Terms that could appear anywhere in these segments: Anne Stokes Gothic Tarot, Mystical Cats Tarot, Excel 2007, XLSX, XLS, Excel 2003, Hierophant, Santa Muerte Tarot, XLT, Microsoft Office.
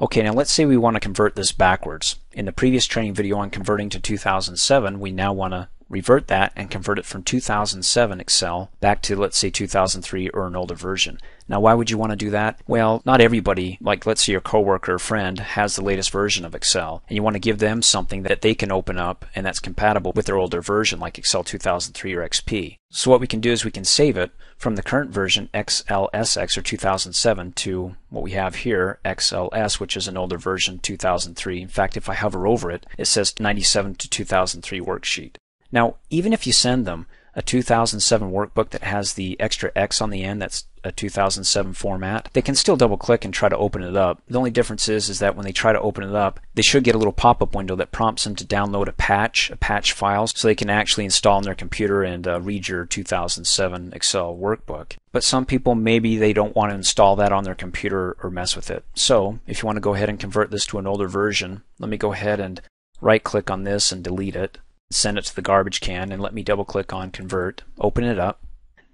Okay, now let's say we want to convert this backwards. In the previous training video on converting to 2007, we now want to revert that and convert it from 2007 Excel back to, let's say, 2003 or an older version. Now, why would you want to do that? Well, not everybody, like let's say your coworker or friend, has the latest version of Excel, and you want to give them something that they can open up and that's compatible with their older version, like Excel 2003 or XP. So what we can do is we can save it from the current version XLSX or 2007 to what we have here, XLS, which is an older version, 2003. In fact, if I hover over it, it says 97 to 2003 worksheet. Now, even if you send them a 2007 workbook that has the extra X on the end, that's a 2007 format, they can still double click and try to open it up. The only difference is that when they try to open it up, they should get a little pop-up window that prompts them to download a patch file, so they can actually install on their computer and read your 2007 Excel workbook. But some people, maybe they don't want to install that on their computer or mess with it. So if you want to go ahead and convert this to an older version, let me go ahead and right-click on this and delete it. Send it to the garbage can, and let me double click on convert, open it up.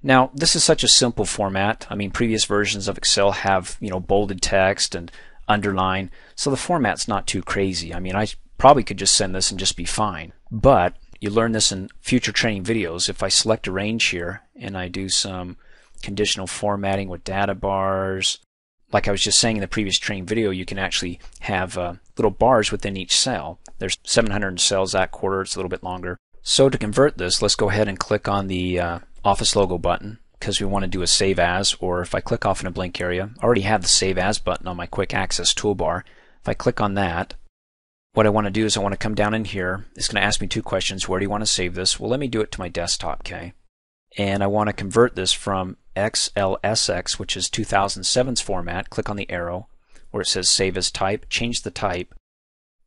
Now, this is such a simple format. I mean, previous versions of Excel have, you know, bolded text and underline, so the format's not too crazy. I mean, I probably could just send this and just be fine, but you learn this in future training videos. If I select a range here and I do some conditional formatting with data bars, like I was just saying in the previous training video, you can actually have little bars within each cell. There's 700 cells that quarter, it's a little bit longer. So to convert this, let's go ahead and click on the Office logo button, because we want to do a Save As, or if I click off in a blank area, I already have the Save As button on my quick access toolbar. If I click on that, what I want to do is I want to come down in here. It's going to ask me two questions. Where do you want to save this? Well, let me do it to my desktop, okay? And I want to convert this from XLSX, which is 2007's format, click on the arrow where it says Save As Type, change the type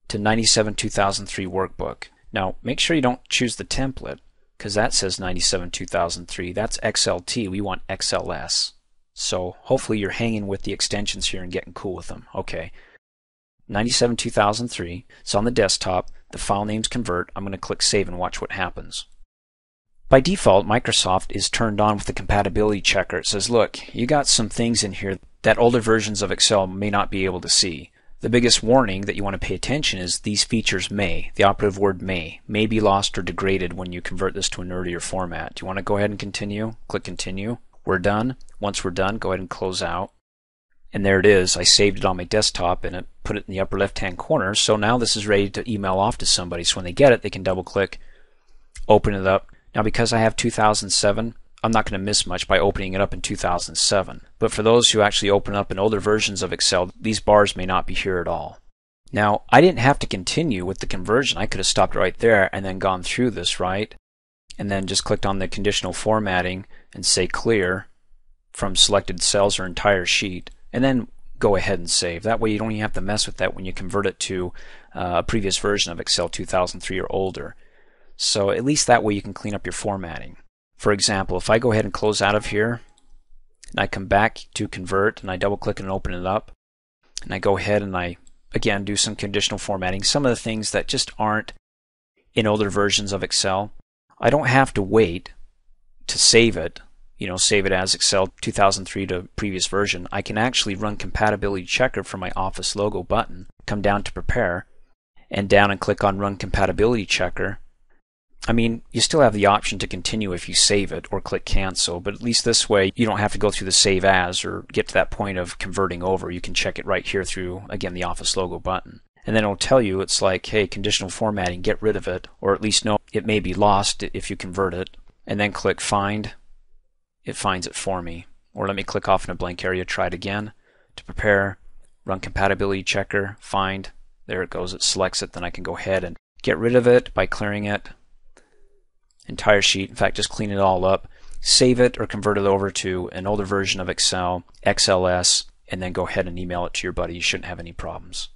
to 97-2003 workbook. Now, make sure you don't choose the template, because that says 97-2003. That's XLT. We want XLS. So hopefully you're hanging with the extensions here and getting cool with them. Okay, 97-2003. It's on the desktop. The file name's convert. I'm going to click Save and watch what happens. By default, Microsoft is turned on with the compatibility checker. It says, look, you got some things in here that older versions of Excel may not be able to see. The biggest warning that you want to pay attention is these features may, the operative word may be lost or degraded when you convert this to an earlier format. Do you want to go ahead and continue? Click continue. We're done. Once we're done, go ahead and close out. And there it is. I saved it on my desktop and it put it in the upper left-hand corner. So now this is ready to email off to somebody. So when they get it, they can double-click, open it up. Now, because I have 2007, I'm not going to miss much by opening it up in 2007. But for those who actually open up in older versions of Excel, these bars may not be here at all. Now, I didn't have to continue with the conversion. I could have stopped right there and then gone through this, right? And then just clicked on the conditional formatting and say clear from selected cells or entire sheet, and then go ahead and save. That way you don't even have to mess with that when you convert it to a previous version of Excel 2003 or older. So at least that way you can clean up your formatting. For example, if I go ahead and close out of here and I come back to convert and I double click and open it up, and I go ahead and I again do some conditional formatting, some of the things that just aren't in older versions of Excel, I don't have to wait to save it, you know, save it as Excel 2003 to previous version. I can actually run compatibility checker from my Office logo button, come down to prepare, and down and click on run compatibility checker. I mean, you still have the option to continue if you save it or click cancel, but at least this way you don't have to go through the save as or get to that point of converting over. You can check it right here through, again, the Office logo button. And then it'll tell you, it's like, hey, conditional formatting, get rid of it, or at least know it may be lost if you convert it. And then click find. It finds it for me. Or let me click off in a blank area, try it again, to prepare, run compatibility checker, find. There it goes, it selects it, then I can go ahead and get rid of it by clearing it. Entire sheet. In fact, just clean it all up, save it or convert it over to an older version of Excel, XLS, and then go ahead and email it to your buddy. You shouldn't have any problems.